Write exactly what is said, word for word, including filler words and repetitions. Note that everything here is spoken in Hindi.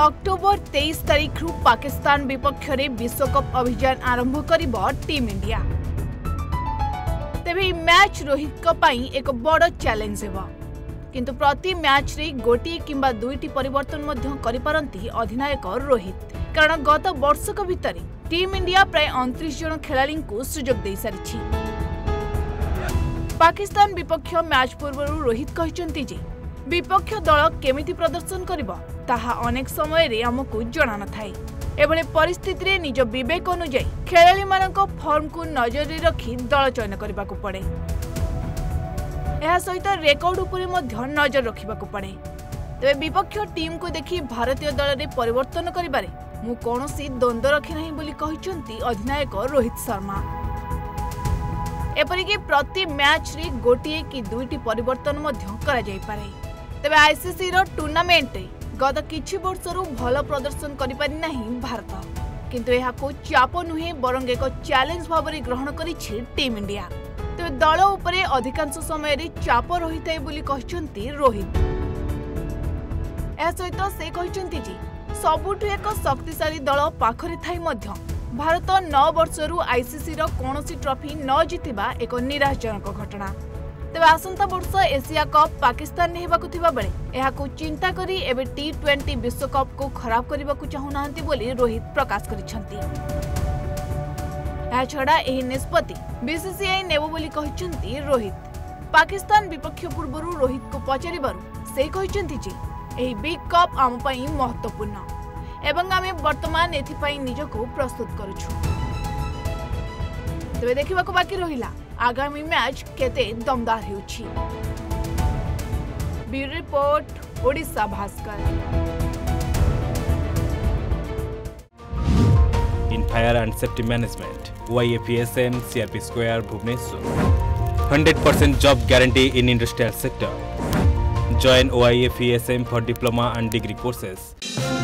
अक्टोबर तेईस तारीख रु पाकिस्तान विपक्ष में विश्वकप अभियान आरंभ करिब टीम इंडिया। तेबे मैच रोहित एक बड़ चैलेंज हो, किंतु प्रति मैच रे गोटी किंबा दुईटी परिवर्तन मध्य करिपारंती अधिनायक रोहित, कारण गत वर्षक भितर टीम इंडिया प्राय उनतीस जन खिलाड़ी को सुजोग दे सारिछि। पाकिस्तान विपक्ष मैच पूर्व रोहित कहचंती जे विपक्ष दल केमिति प्रदर्शन करिबा ताहा अनेक समय रे हमकु जाना न थाए। एभले परिस्थिति रे निज विवेक अनुजाई खेलाड़ी माननक फॉर्म को नजर रे रखी दल चयन करबा को पड़े। एहा सहित रेकॉर्ड उपरे मध्य नजर रखिबा को पड़े। तबे विपक्ष टीम को देखि भारतीय दल रे परिवर्तन करिबारे मु कोनोसी द्वंद रखे नाही बोली कहिचंती अधिनायक रोहित शर्मा। एपरिकि प्रति मैच रे गोटिए कि दुईटी परिवर्तन मध्य करा जाई पारे। तेबे आईसीसी रो टूर्नामेंट गत किछि वर्षरु भल प्रदर्शन करिपारि नाही भारत, किंतु एहाको चाप नुहे बरंग एक चैलेंज भाबरे ग्रहण करिछि टीम इंडिया। तेबे दल उपरे अधिकांश समय रे चाप रहितै बोली कहचंती रोहित। एहा सहित से कहचंती जे सबुठु एक शक्तिशाली दल पाखरे थाई मध्य भारत नौ वर्षरु आईसीसी रो कोनोसी ट्रॉफी न जितिबा एक निराशजनक घटना। तेबे आसंता वर्ष एशिया कप पाकिस्तान ने हेबाकु थिबा बेले एहाकु चिंता करी एबे टी ट्वेंटी विश्वकप को खराब करने चाहूनांती बोली रोहित प्रकाश करिछंती। एहा छड़ा एही निष्पत्ति बीसीसीआई नेबो बोली कहिछंती रोहित। पाकिस्तान विपक्ष पूर्वरु रोहित को पचारिबारु से कहिछंती जे एही बिग कप आम पई महत्वपूर्ण एवं आमे वर्तमान एथिपई निजको प्रस्तुत करूछु। तेबे देखिबाकु बाकी रहिला आगामी मैच केते दमदार होउछि। Bureau report, Odisha Bhaskar. In fire and safety management, O I F S M, C R P square, Bhubaneswar. Hundred percent job guarantee in industrial sector. Join O I F S M for diploma and degree courses।